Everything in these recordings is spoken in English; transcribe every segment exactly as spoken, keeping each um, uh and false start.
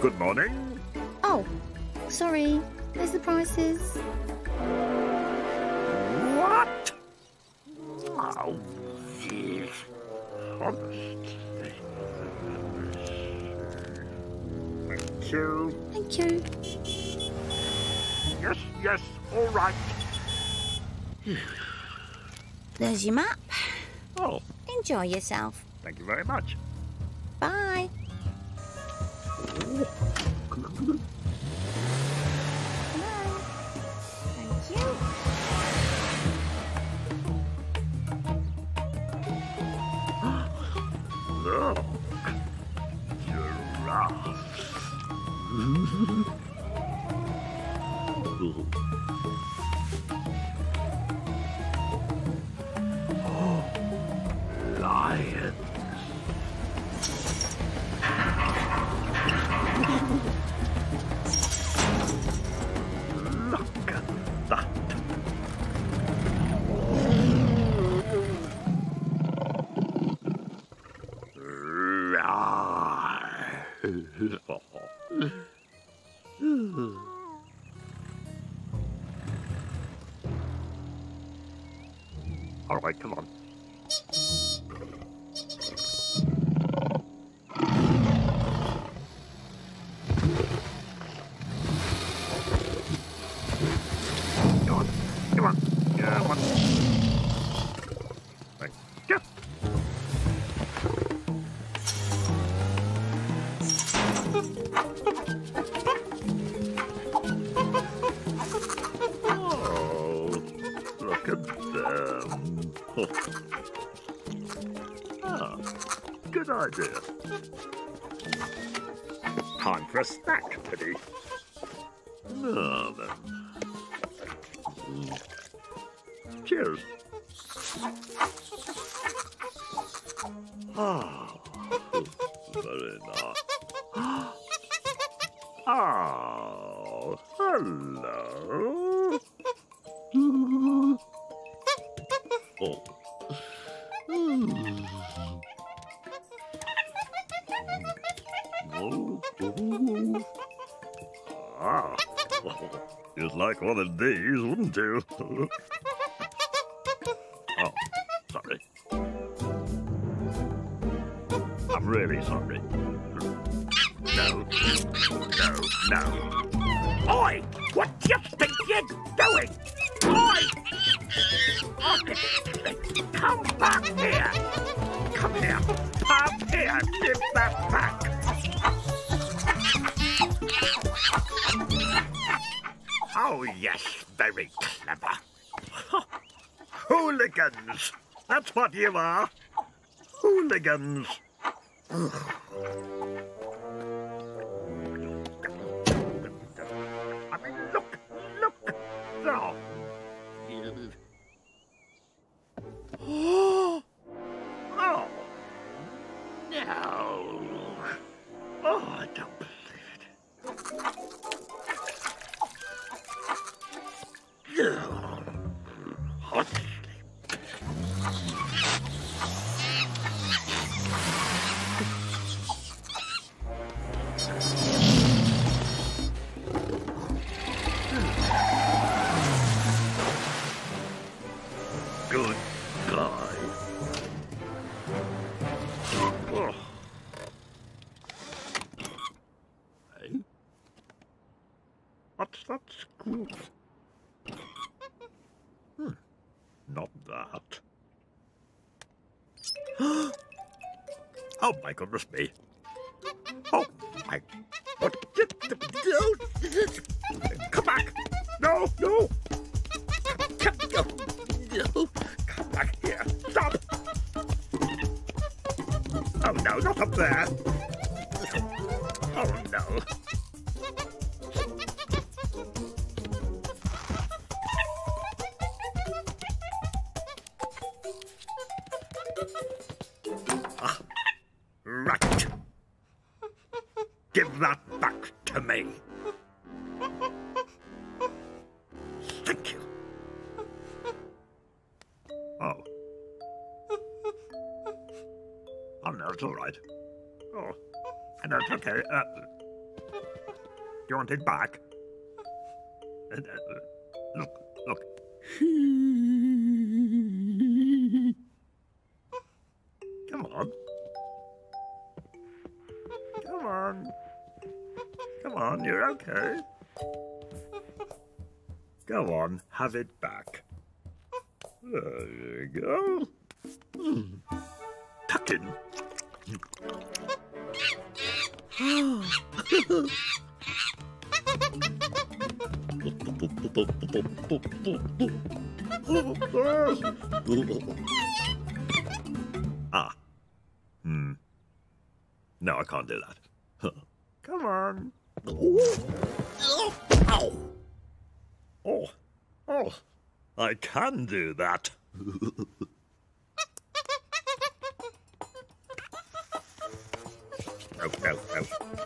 Good morning. Oh, sorry. There's the prices. What? Oh, yes. Honest. Thank you. Thank you. Yes, yes, all right. There's your map. Oh. Enjoy yourself. Thank you very much. Bye. Hello. Thank you. Look. Giraffe. All right, come on. Come on, come on, come on. Thank you. Oh, look at them. Ah, good idea. Time for a snack, Teddy. Now then. Cheers. Ah, very nice. Oh, hello. Oh. Ah. You'd like one of these, wouldn't you? Oh, sorry. I'm really sorry. No, no, no. Oi! What do you think you're doing? Oi! Come back here! Come here! Come here! Give that back! Oh, yes, very clever. Hooligans! That's what you are! Hooligans! What's that screw? Hmm. Not that. Oh my goodness me. Oh my... What did the... Come back! No, no! Come back here! Stop! Oh no, not up there! Oh no! Right. Give that back to me. Thank you. Oh. Oh, no, it's all right. Oh, no, it's okay. Uh, you want it back? Uh, look, look. Come on. Come on. Come on, you're okay. Go on, have it back. There you go. Mm. Tuck in. Ah. Hmm. No, I can't do that. Come on. Ow. Oh, oh, I can do that. Oh, oh, oh.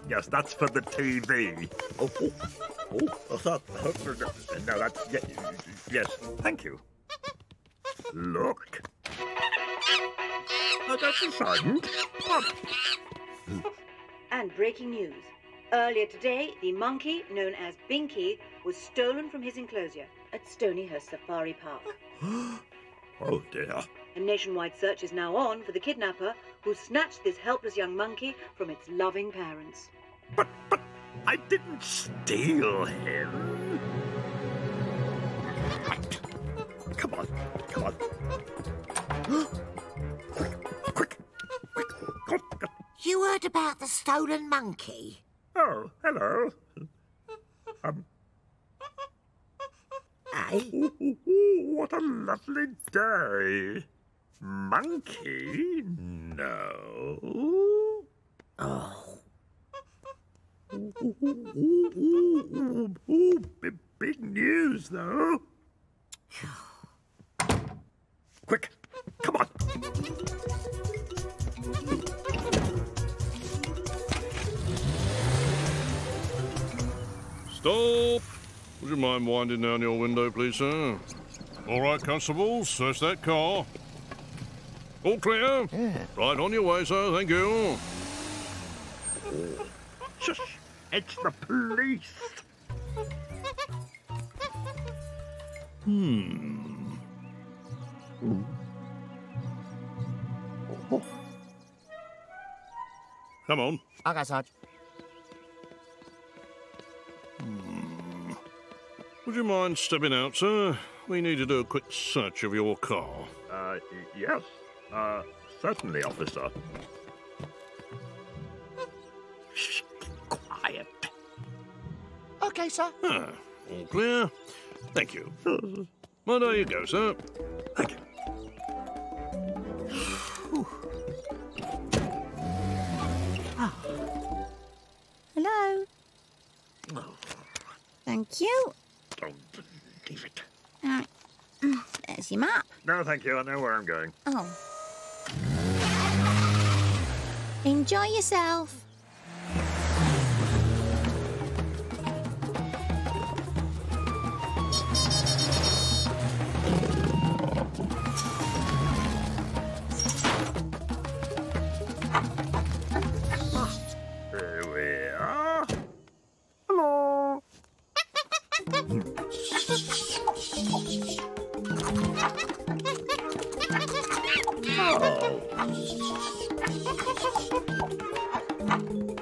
Yes, that's for the T V. Oh, oh, oh, that, oh no, that's, yes, yes, thank you. Look. Oh, that's a sound. Oh. And breaking news. Earlier today, the monkey, known as Binky, was stolen from his enclosure at Stonyhurst Safari Park. Oh, dear. A nationwide search is now on for the kidnapper who snatched this helpless young monkey from its loving parents. But, but, I didn't steal him. Right. Come on, come on. Quick, quick, quick. You heard about the stolen monkey? Oh, hello. Um... Aye? Ooh, ooh, ooh, what a lovely day. Monkey? No. Oh. Ooh, ooh, ooh, ooh, ooh, ooh, big, big news, though. Quick, come on. Stop. Would you mind winding down your window, please, sir? All right, constables, search that car. All clear? Yeah. Right on your way, sir, thank you. Shush! It's the police! Hmm. Oh. Come on. Okay, Sarge. Would you mind stepping out, sir? We need to do a quick search of your car. Uh, yes. Uh, certainly, officer. Shh, quiet. Okay, sir. Ah, all clear. Thank you. Well, there you go, sir. Thank you. Oh. Hello. Oh. Thank you. Don't leave it. All right. There's your map. No, thank you. I know where I'm going. Oh. Enjoy yourself.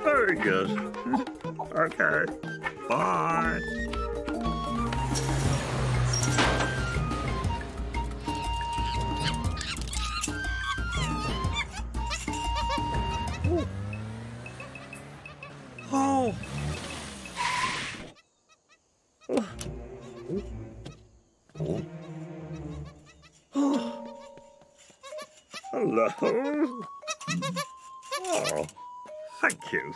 Very good. Okay. Bye. Ooh. Oh. Hello. Oh, thank you.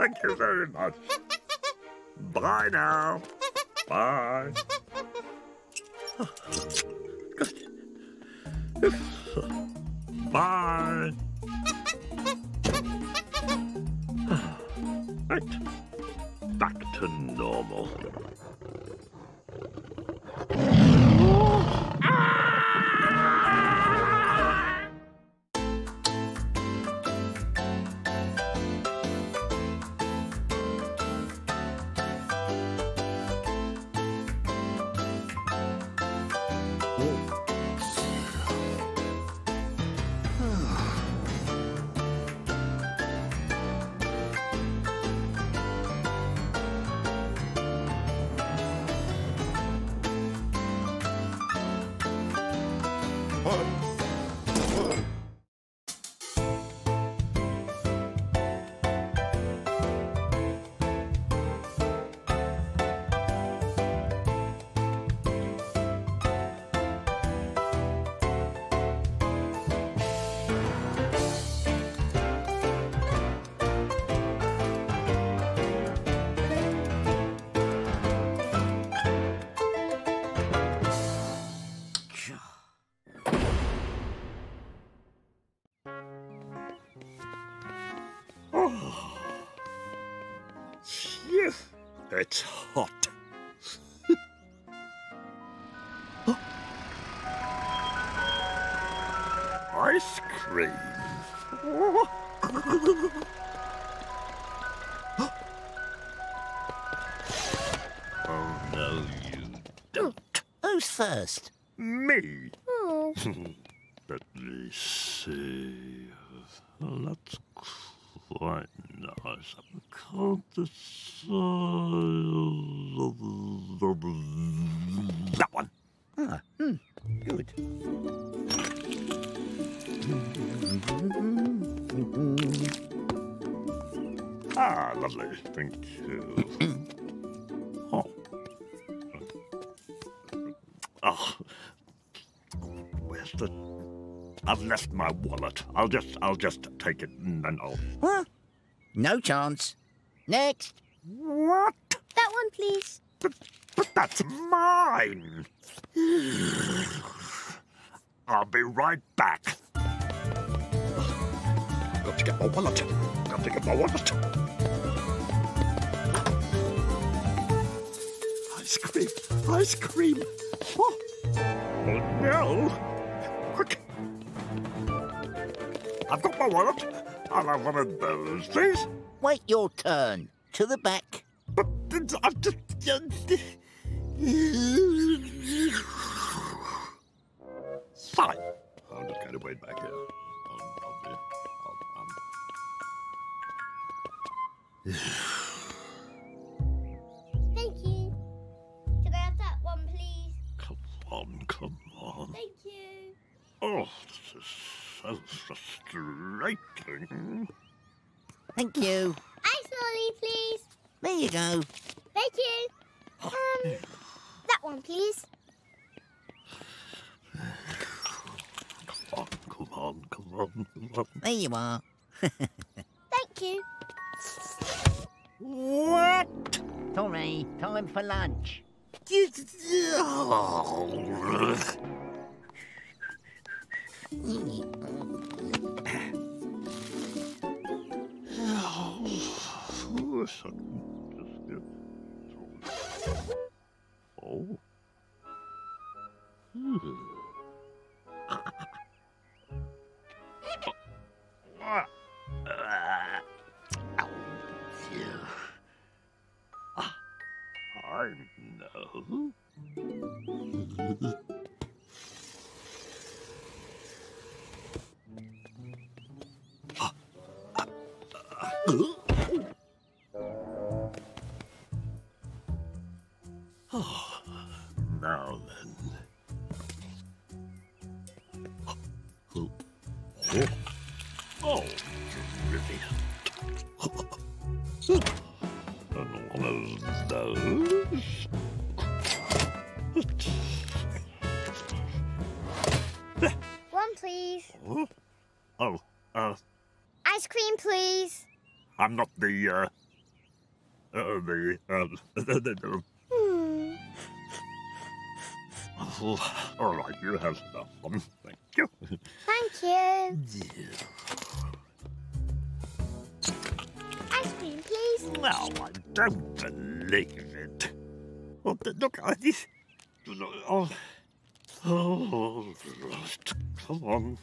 Thank you very much. Bye now. Bye. Oh, God. Bye. Right. Back to normal. It's hot. Oh. Ice cream. Oh, no, you don't. Who's first? Me. Oh. Let me see. Well, that's quite nice. I can't decide. That one. Ah, mm, good. Ah, lovely. Thank you. Oh. Oh. Where's the... I've left my wallet. I'll just, I'll just take it and then I'll... Huh? No chance. Next. What? That one, please. But, but that's mine. I'll be right back. Got to get my wallet. Got to get my wallet. Ice cream. Ice cream. Oh, oh no. Quick. I've got my wallet. I'll have one of those, please. Wait your turn. To the back. But I've just... Fine. I'm just going to wait back here. I'll, I'll be... I'll, um... Thank you. Can I have that one, please? Come on, come on. Thank you. Oh, this is... so frustrating. Thank you. Ice lolly, please. There you go. Thank you. Um, that one, please. Come on, come on, come on, come on. There you are. Thank you. What? Sorry, time for lunch. Oh. Hmm. I know. Oh, now then. Oh, oh, oh, brilliant. And one of those. One, please. Oh, oh, uh. Ice cream, please. I'm not the, uh, uh, the, uh, the, uh, hmm. Oh, all right, you have that one. Thank you. Thank you. Yeah. Ice cream, please. No, I don't believe it. Oh, look, I just... Oh, oh, come on.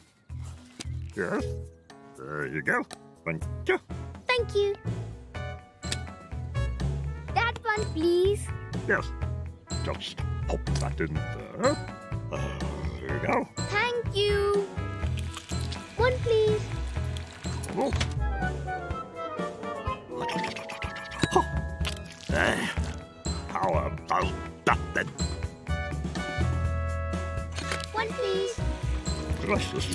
Yes, there you go. Thank you. Thank you. That one, please. Yes. Just pop that in there. Uh, there you go. Thank you. One, please. Oh. Oh. Uh, how about that, then? One, please. Gracious.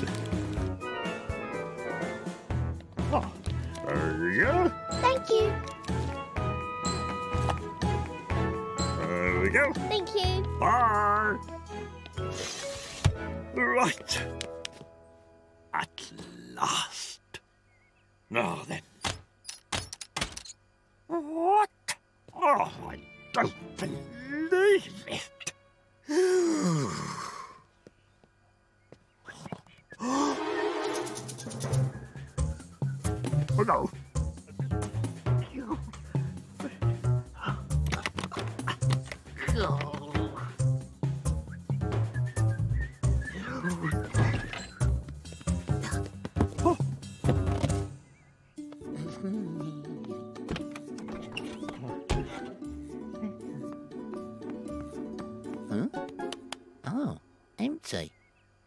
Oh. There you go. Thank you. There we go. Thank you. Bye. Right. At last. Now then. What? Oh, I don't believe it. Oh, no. empty.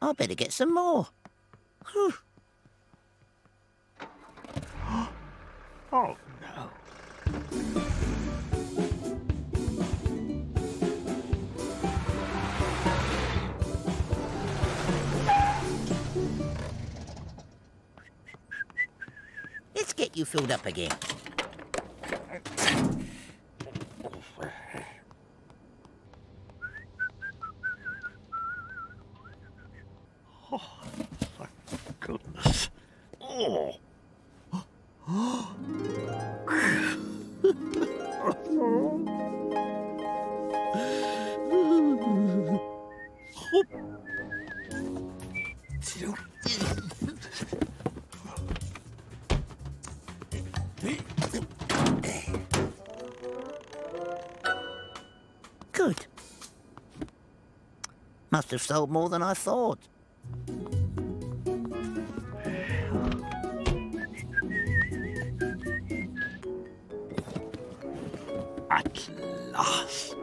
I better get some more. Whew. Oh, no. Let's get you filled up again. Good. Must have sold more than I thought. At last.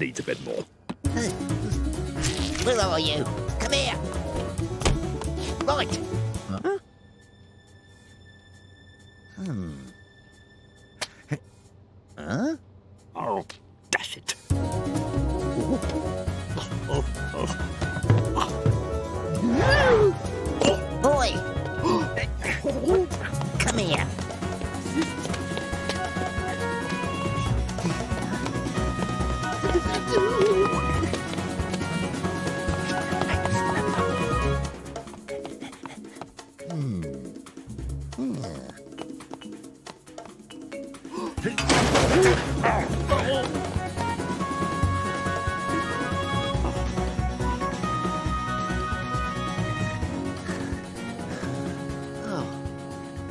Needs a bit more. Where are you? Come here. Right. Huh? Hmm. Huh? Oh, dash it. Boy. Come here. Hmm. Hmm.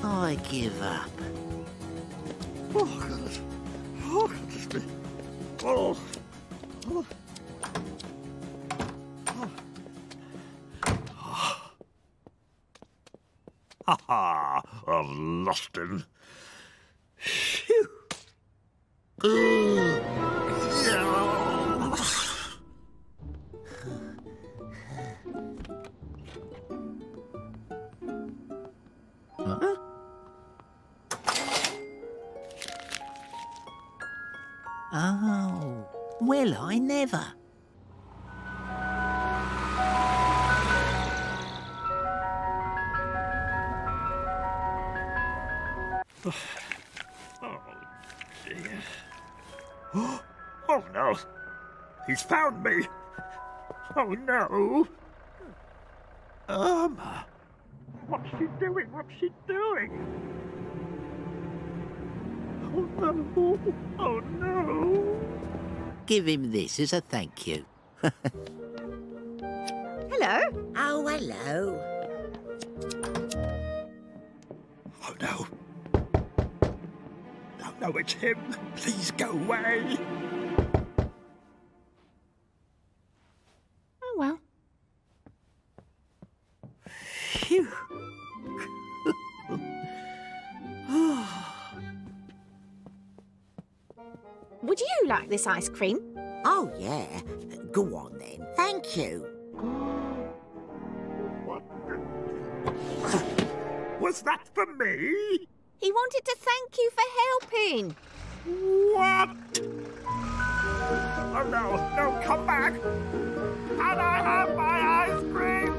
I give up. Oh, goodness. Oh, goodness me. Oh. Oh. Oh. Ha ha! I've lost him. Phew. Oh, well, I never. Oh, dear. Oh, no. He's found me. Oh, no. Irma. What's she doing? What's she doing? Oh, no. Oh, no. Give him this as a thank you. Hello. Oh, hello. Oh, no. Oh, no, it's him. Please go away. Oh, well. Phew. Would you like this ice cream? Oh, yeah. Go on, then. Thank you. What? Was that for me? He wanted to thank you for helping. What? Oh, no. No, come back. And I have my ice cream,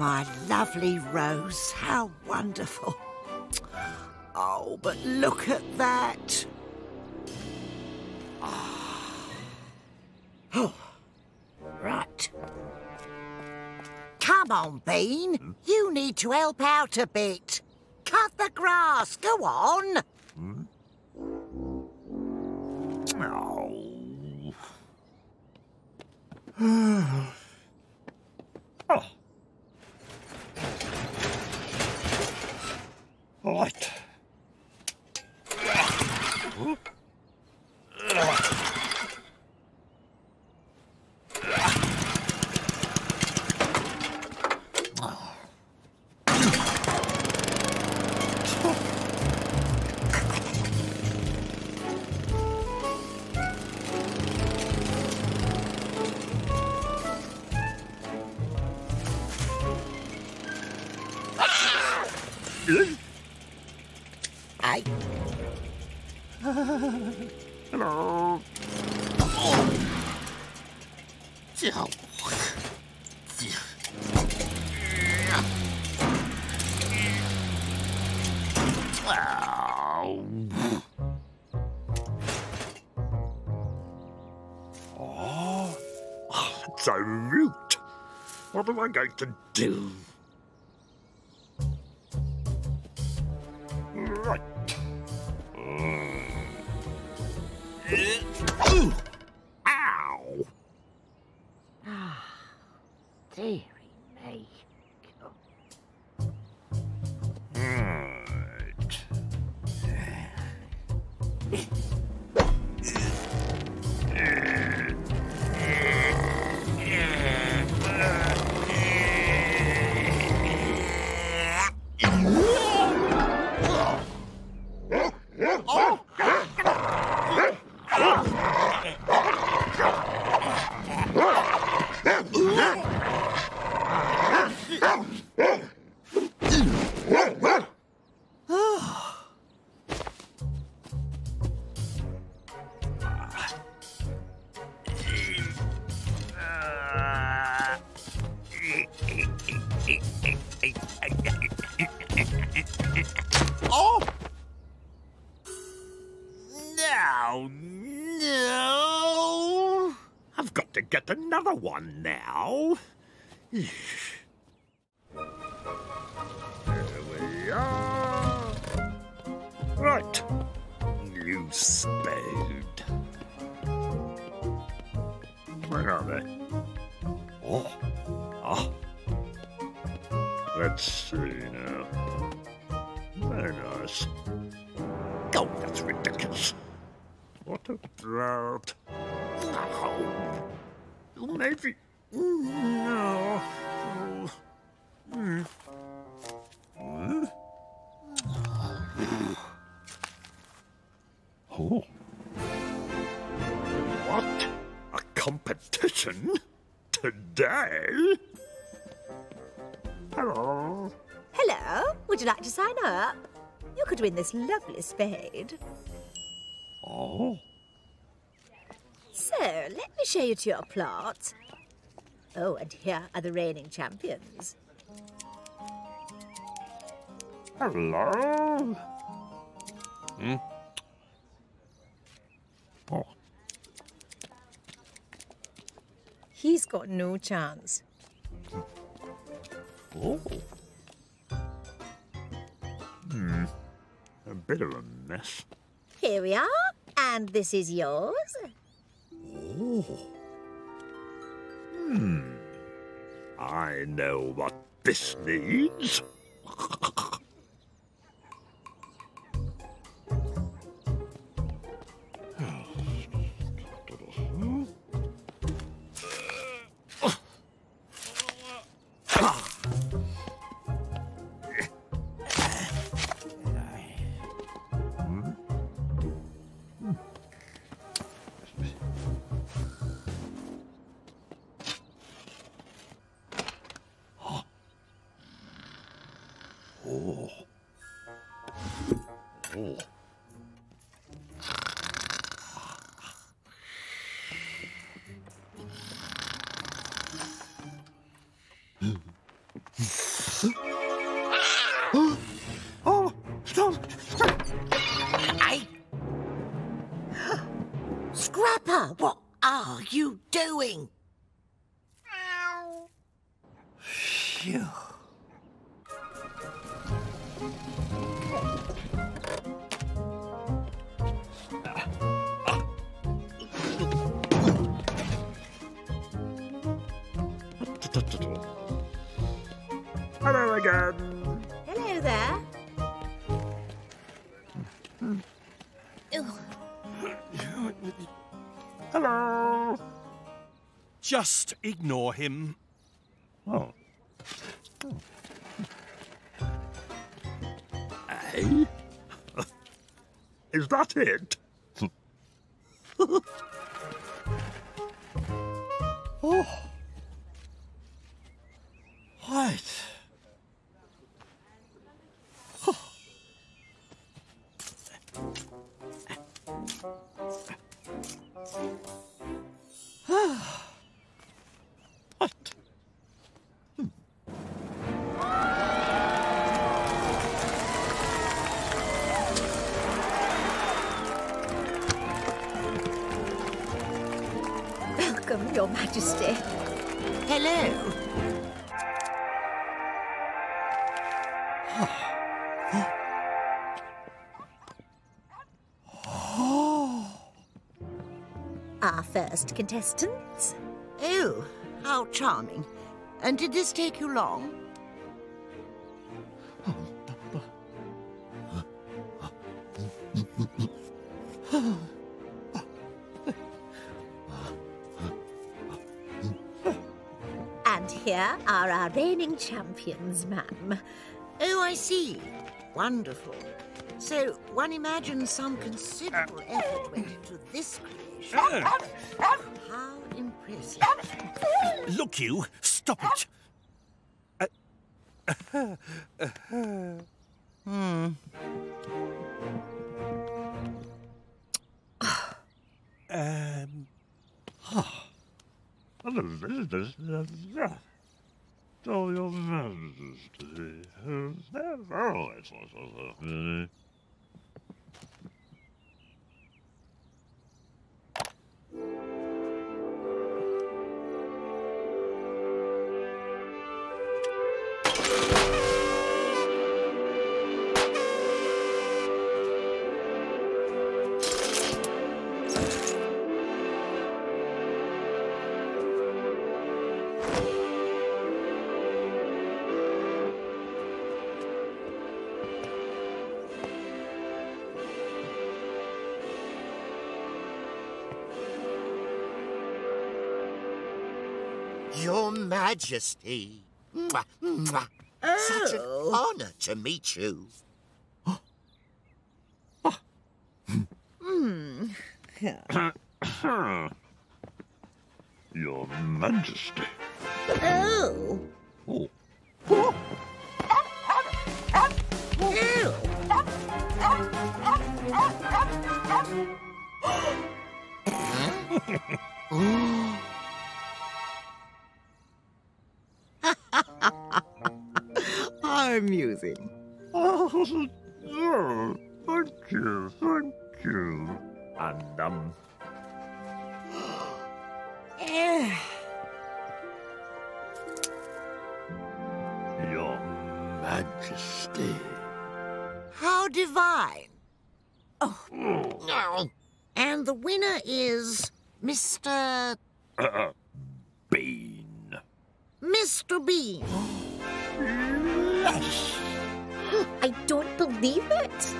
my lovely Rose, how wonderful. Oh, but look at that. Oh. Oh. Right. Come on, Bean. You need to help out a bit. Cut the grass. Go on. Hmm? Oh. Oh. Right. Huh? Hello. Oh. Oh. Oh, it's so rude. What am I going to do? Right. Ooh. Ow! Ah, dearie me. Right. Oh! Another one now. There we are. Right. New spade. Where are they? Oh. Oh. Let's see now. Very nice. Oh, that's ridiculous. What a drought. Oh. Maybe. No. Oh. Mm. Huh? Oh. What? A competition? Today? Hello. Hello. Would you like to sign up? You could win this lovely spade. Oh. So, let me show you to your plot. Oh, and here are the reigning champions. Hello. Hmm. Oh. He's got no chance. Oh. Hmm. A bit of a mess. Here we are, and this is yours. Oh. Hmm. I know what this needs. Oh, no. I... Scrapper, what are you doing? Phew. Hello again. Hello there. Hello. Just ignore him. Oh. Hey? Is that it? Oh. Right. Oh. Ah. What? Hmm. Welcome, Your Majesty. Hello. Our first contestants. Oh, how charming. And did this take you long? And here are our reigning champions, ma'am. Oh, I see. Wonderful. So, one imagines some considerable uh, effort went into this creation. Uh, How impressive. Look you, stop it. Uh, uh, uh, uh, hmm. um. Oh. Oh, Your Majesty. Your Majesty, mwah, mwah. Oh. Such an honour to meet you. mm. Your Majesty. Oh. Oh. Oh. Oh. Amusing. Oh, no. Thank you, thank you. And, um... Your Majesty. How divine. Oh. Oh. And the winner is Mister... Uh, Bean. Mister Bean. I don't believe it.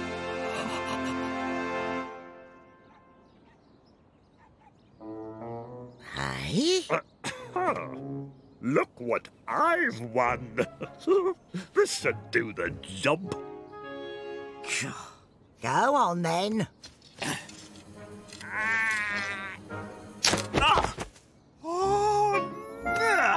Hi. Uh, look what I've won. This should do the job. Go on then. Ah. Oh, no.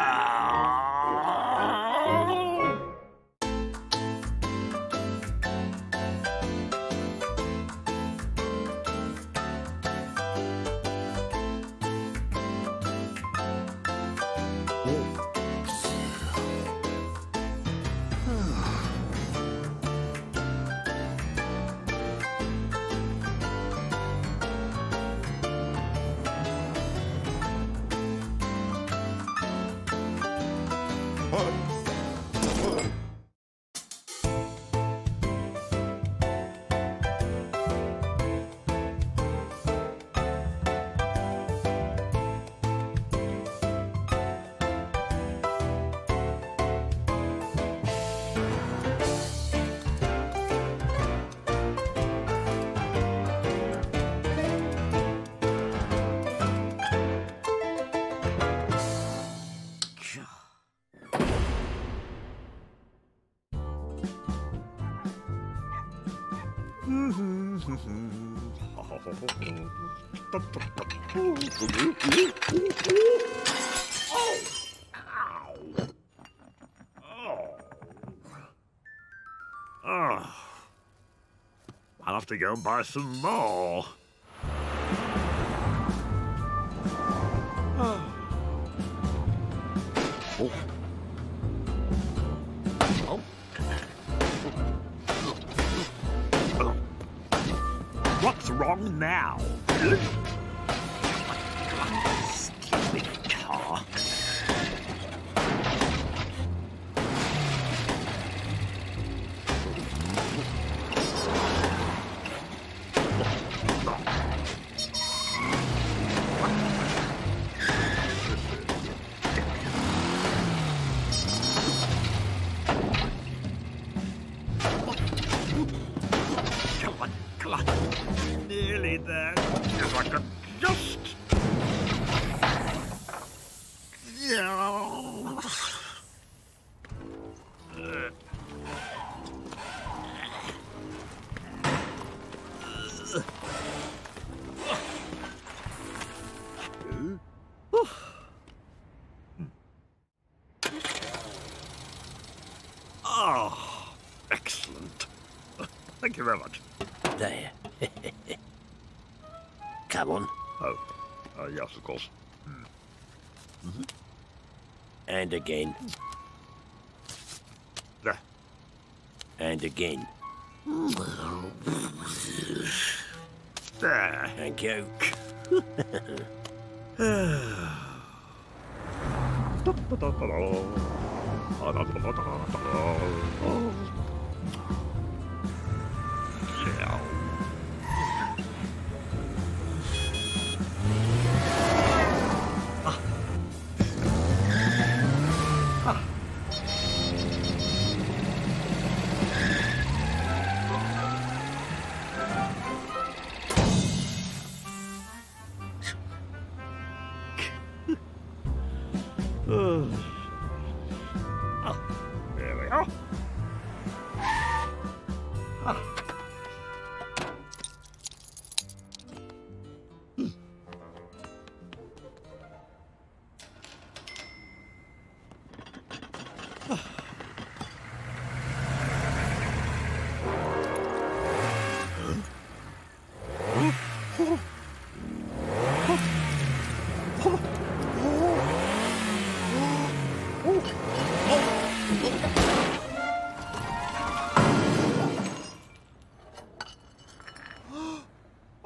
Oh. I'll have to go and buy some more. Oh. Oh. What's wrong now? Stupid car. Nearly there. If I could just... Yeah. Oh, excellent. Thank you very much. There. Come on. Oh, uh, yes, of course. Mm. Mm-hmm. And again. There. And again. There. Thank you.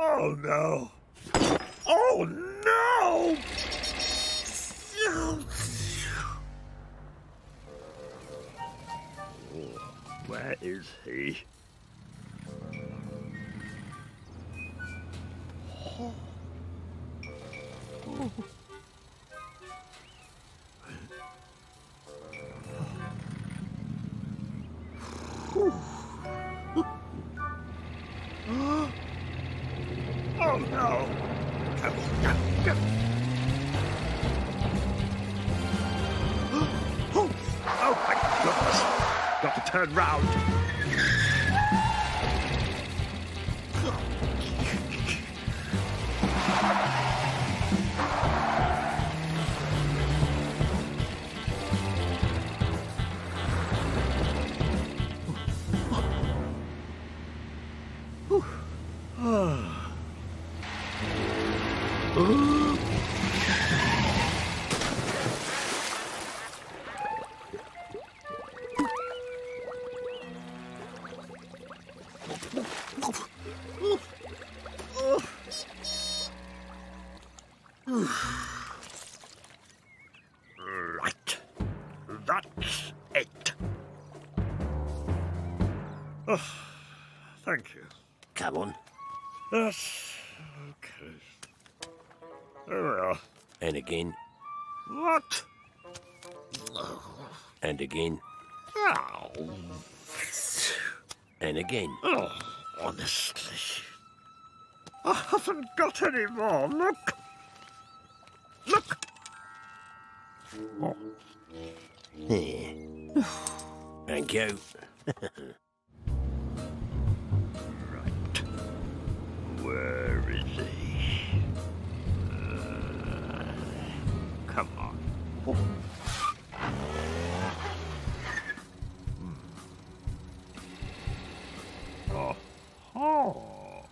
Oh no! Oh no! Oh, where is he? Oh. Oh. Oh no! Come, come, come! Oh, oh my goodness! Got to turn round! Right. That's it. Oh, thank you. Come on. Yes. Okay. There we are. And again. What? And again. Oh. And again. Oh, honestly. I haven't got any more. Look. Look. Oh. Thank you. Right. Where is he? Uh, come on. Oh. Hmm.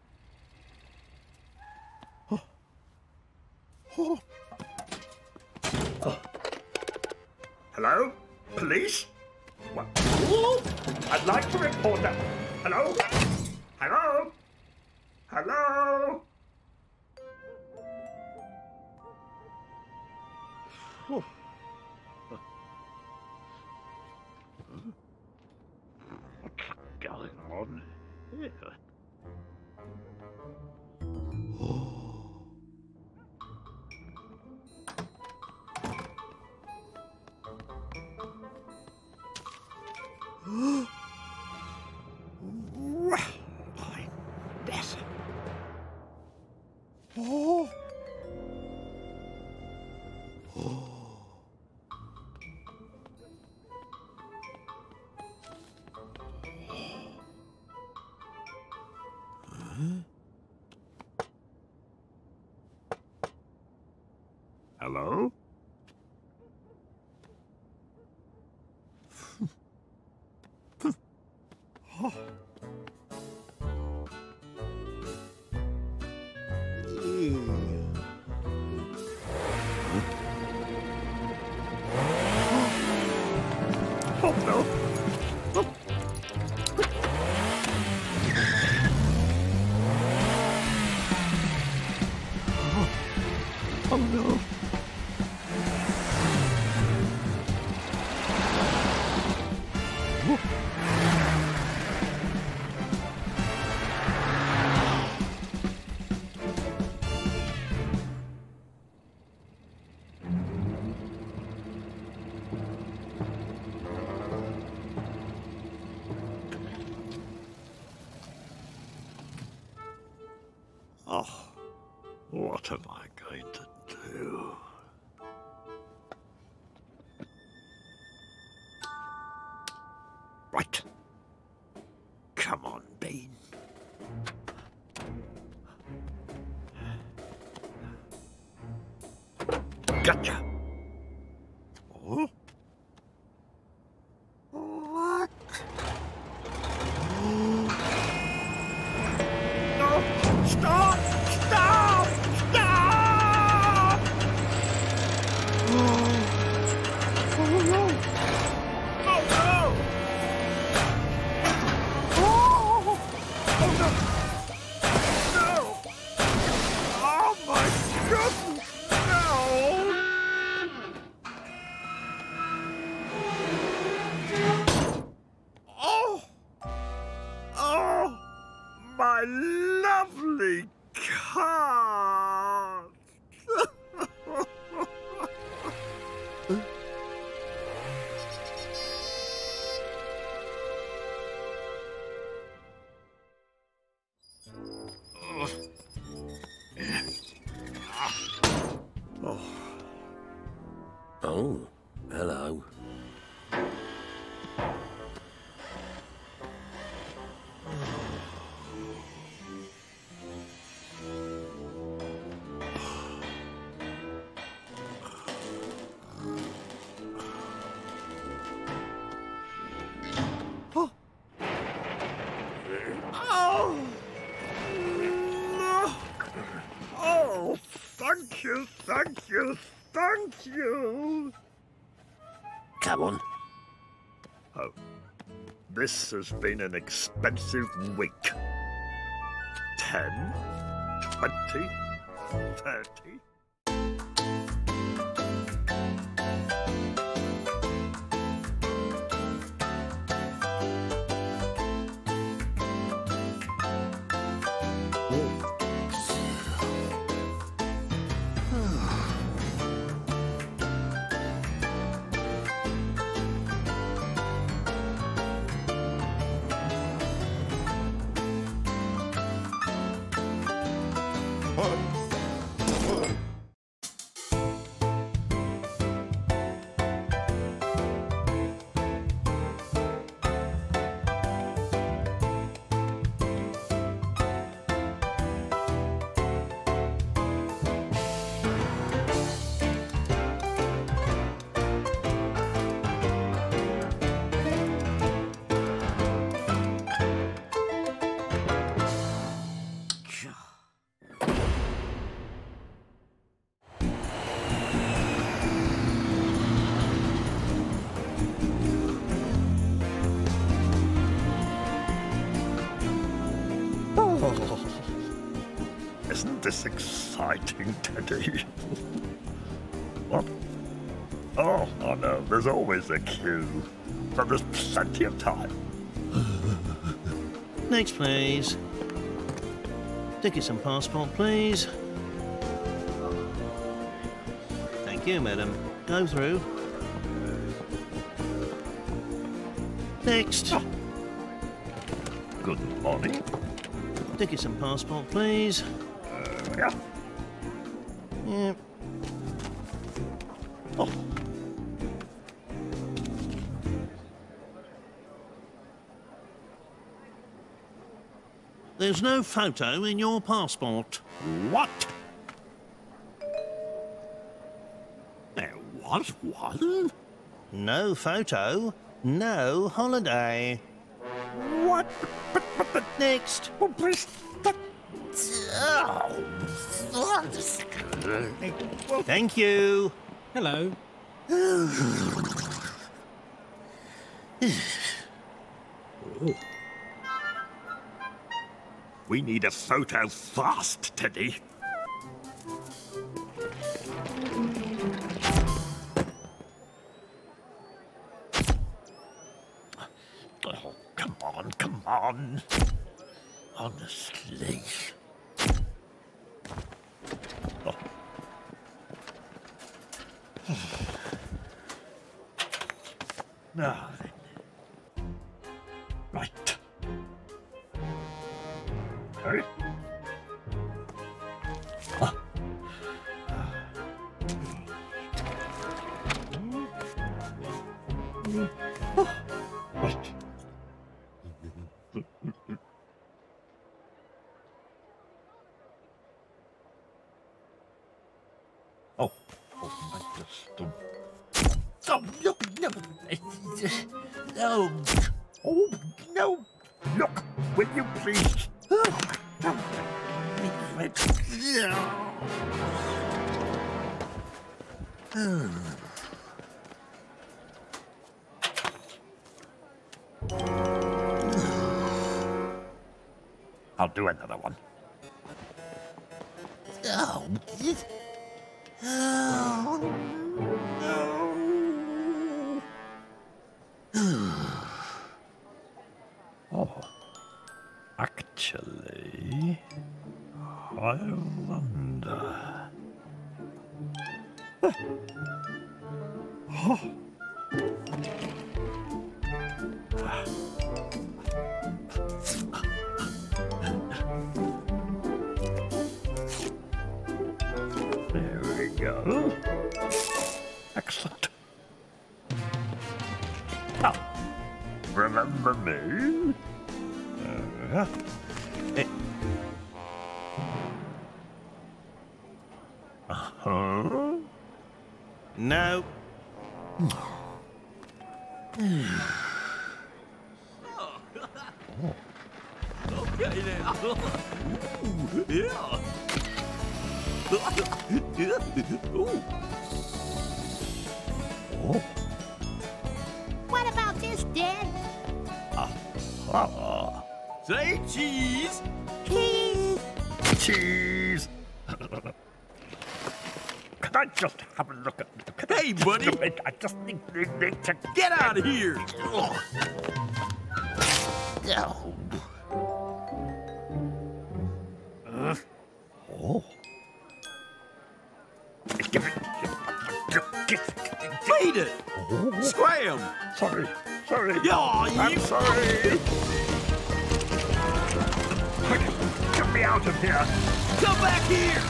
Oh. Oh. Hello? Police? What? I'd like to report that... Hello? Hello? Hello? Oh. What's going on here? Hello? Oh. Oh, what am I going to do? Right. Come on, Bean. Gotcha. Oh. Lovely car. Oh. Oh, hello. Thank you, thank you, thank you! Come on. Oh, this has been an expensive week. Ten, twenty, thirty... this exciting, Teddy? What? Oh, I know, there's always a queue. But there's plenty of time. Next, please. Tickets and passport, please. Thank you, madam. Go through. Next. Oh. Good morning. Tickets and passport, please. Uh, yeah. Yep. Oh. There's no photo in your passport. What? There was one? No photo, no holiday. What? But, but, but next. Oh, please. Thank you. Hello. Oh. We need a photo fast, Teddy. Oh, come on, come on. Honestly. Oh. Now then. Right. Right. Ah. Ah. Right. Oh, oh, oh, no, no, no, oh, no, look, will you please? I'll do another one. Oh, oh no. Oh, actually, I wonder. Oh. There we go. Excellent. Now, remember me? Uh, eh. Uh-huh. No. Oh. Okay then. Ooh, yeah. Oh. What about this, Dad? Uh-huh. Say cheese. Cheese. Cheese. Can I just have a look at it? Hey, buddy! I just need to get out of here! Oh. Uh. Oh. Feed it! Oh. Scram! Sorry, sorry. Oh, you... I'm sorry. Quick, get me out of here. Come back here!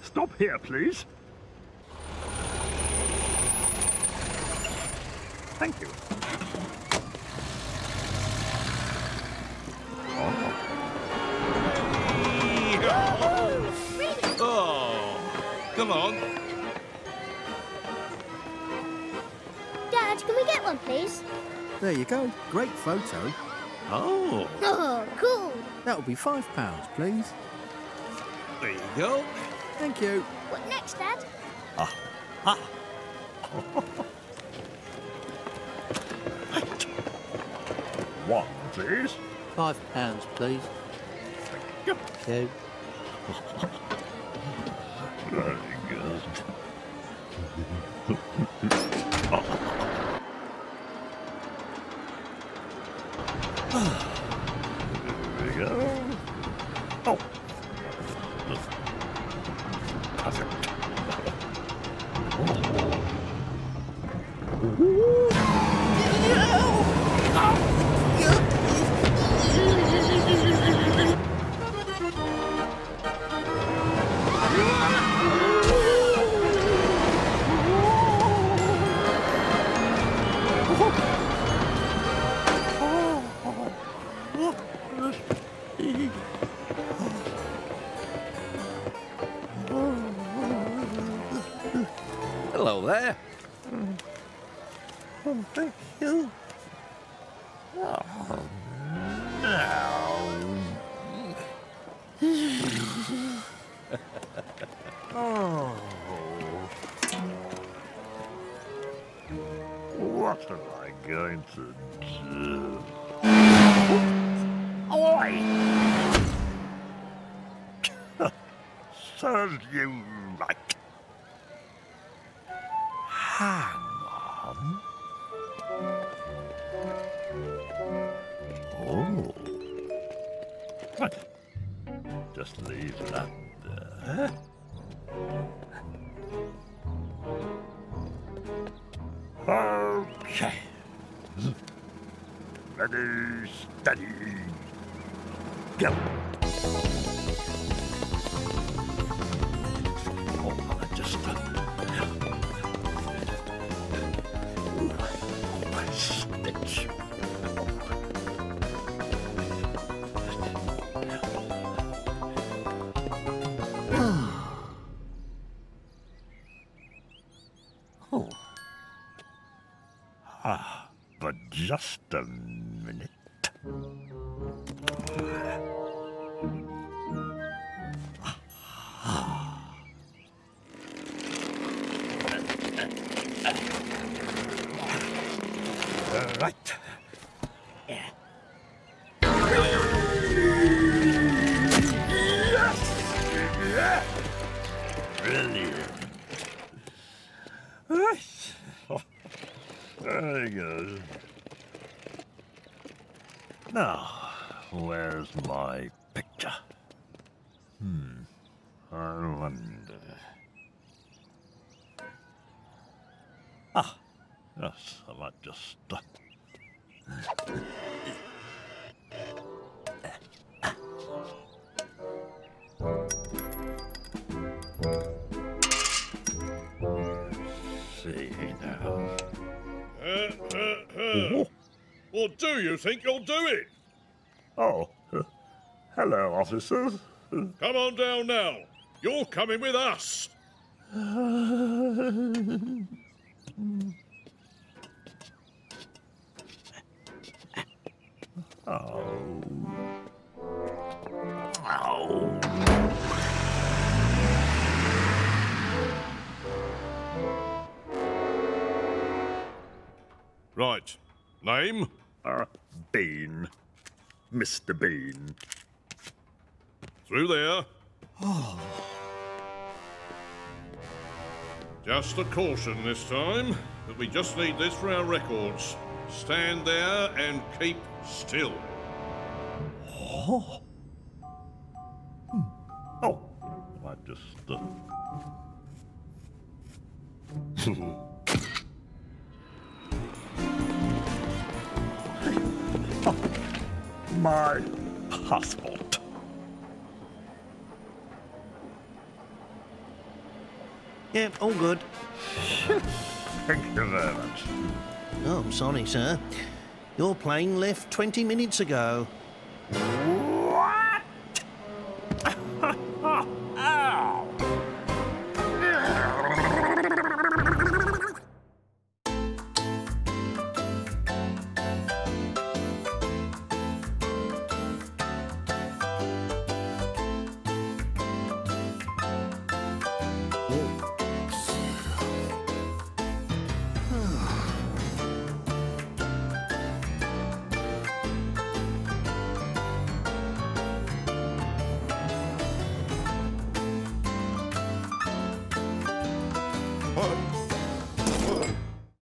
Stop here, please. Thank you. Oh, oh come on. Dad, can we get one, please? There you go. Great photo. Oh. Oh, cool. That'll be five pounds, please. There you go. Thank you. What next, Dad? Ah. One, please. Five pounds, please. Thank you. Very good. There we go. Oh. Perfect. Hello there. Oh, thank you. Oh, no. Oh. What am I going to do? Oi! Serves you right. Hang on. Oh. Right. Just leave that there. Okay. Ready, steady, go. Oh, I just... Oh, my stitch. Oh. Ah, but just a minute. Right. Yeah. Yes! Brilliant. Right. Very good. Now, where's my picture? Hmm. I wonder. Ah. Yes, I might just... Uh, see now. Uh, uh, uh. Well, do you think you'll do it? Oh, uh, hello, officers. Come on down now. You're coming with us. Oh. Oh. Right. Name? Uh, Bean. Mister Bean. Through there. Oh. Just a caution this time, that we just need this for our records. Stand there and keep still. Oh. Hmm. Oh. I just... Uh... My passport. Yep, yeah, all good. Thank you very much. Oh, I'm sorry, sir. Your plane left twenty minutes ago.